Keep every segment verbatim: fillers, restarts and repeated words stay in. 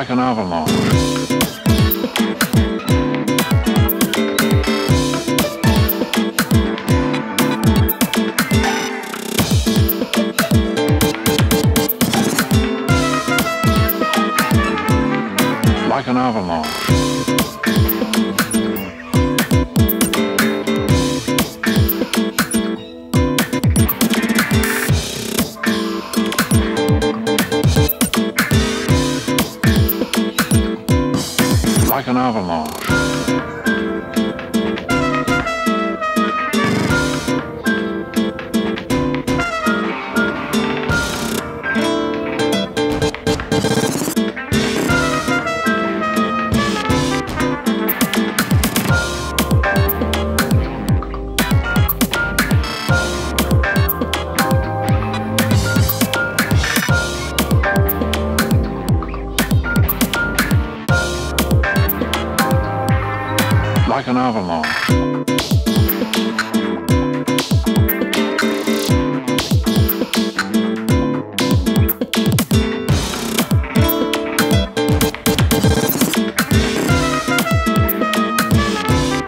like an avalanche. Like an avalanche. Like an avalanche. Like an avalanche.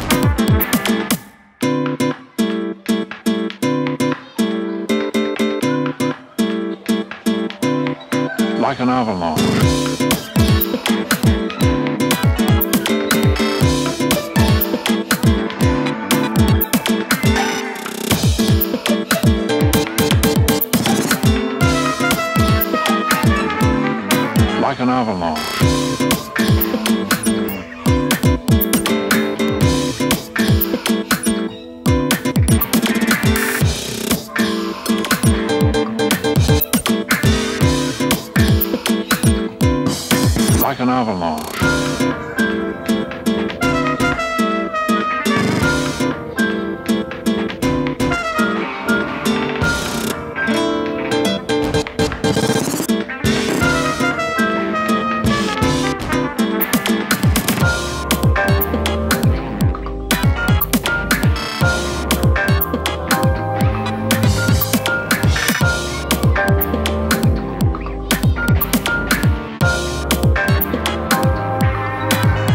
Like an avalanche. Like an avalanche. Like an avalanche.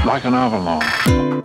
Like an avalanche.